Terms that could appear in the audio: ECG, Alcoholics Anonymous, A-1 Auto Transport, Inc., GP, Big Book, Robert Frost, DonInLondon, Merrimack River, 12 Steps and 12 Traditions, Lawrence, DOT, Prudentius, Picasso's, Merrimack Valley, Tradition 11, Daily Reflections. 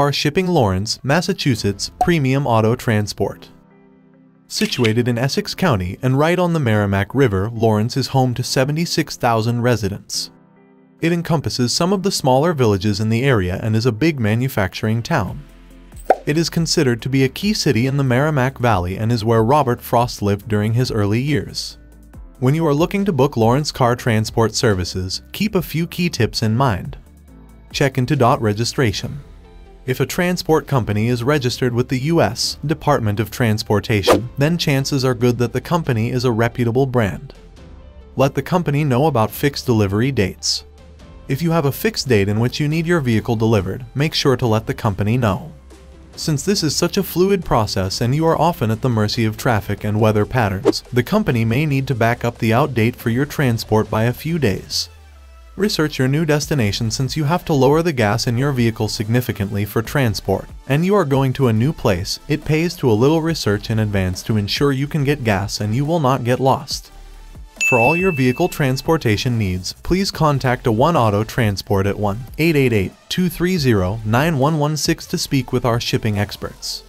car shipping Lawrence, Massachusetts Premium Auto Transport. Situated in Essex County and right on the Merrimack River, Lawrence is home to 76,000 residents. It encompasses some of the smaller villages in the area and is a big manufacturing town. It is considered to be a key city in the Merrimack Valley and is where Robert Frost lived during his early years. When you are looking to book Lawrence car transport services, keep a few key tips in mind. Check into DOT registration. If a transport company is registered with the U.S. Department of Transportation, then chances are good that the company is a reputable brand. Let the company know about fixed delivery dates. If you have a fixed date in which you need your vehicle delivered, make sure to let the company know. Since this is such a fluid process and you are often at the mercy of traffic and weather patterns, the company may need to back up the out date for your transport by a few days. Research your new destination, since you have to lower the gas in your vehicle significantly for transport, and you are going to a new place, it pays to a little research in advance to ensure you can get gas and you will not get lost. For all your vehicle transportation needs, please contact A-1 Auto Transport at 1-888-230-9116 to speak with our shipping experts.